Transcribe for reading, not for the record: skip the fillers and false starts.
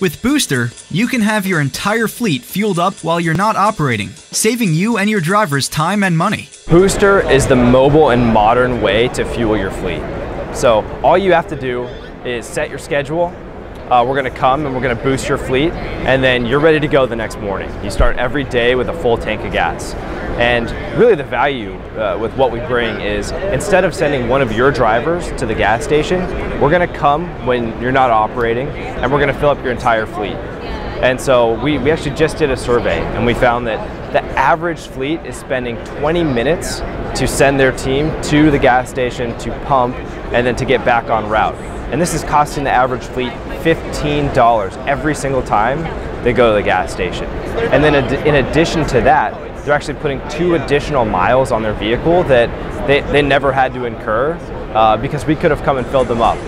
With Booster, you can have your entire fleet fueled up while you're not operating, saving you and your drivers time and money. Booster is the mobile and modern way to fuel your fleet. So all you have to do is set your schedule. We're going to come and we're going to boost your fleet, and then you're ready to go the next morning. You start every day with a full tank of gas. And really the value with what we bring is, instead of sending one of your drivers to the gas station, we're going to come when you're not operating and we're going to fill up your entire fleet. And so we actually just did a survey, and we found that the average fleet is spending 20 minutes to send their team to the gas station to pump and then to get back on route. And this is costing the average fleet $15 every single time they go to the gas station. And then in addition to that, they're actually putting 2 additional miles on their vehicle that they never had to incur because we could have come and filled them up.